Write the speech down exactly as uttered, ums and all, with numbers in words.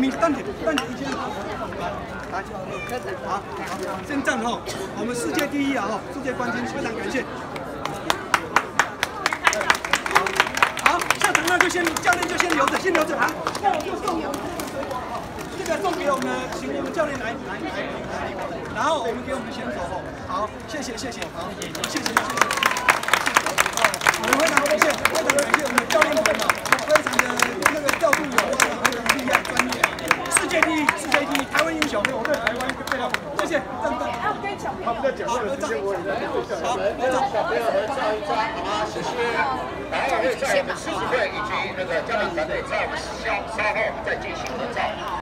你站起，站起一圈，来，好，先站好，我们世界第一啊！哈，世界冠军，非常感谢。好，下场那就先教练就先留着，先留着啊。那我就送这个送给我们请我们教练来来来来，然后我们给我们选手哦。好，谢谢谢谢，好，谢谢谢谢。我们非常感谢，非常感谢我们教练们啊，非常的那个调度有方啊，非常厉害专业。 世界第一，世界第一，台湾英雄！我对台湾非常谢谢，真的。好，我跟小朋友。好，好，谢谢。然后在我们十五队以及那个教练团队，在我们稍稍后再进行合照。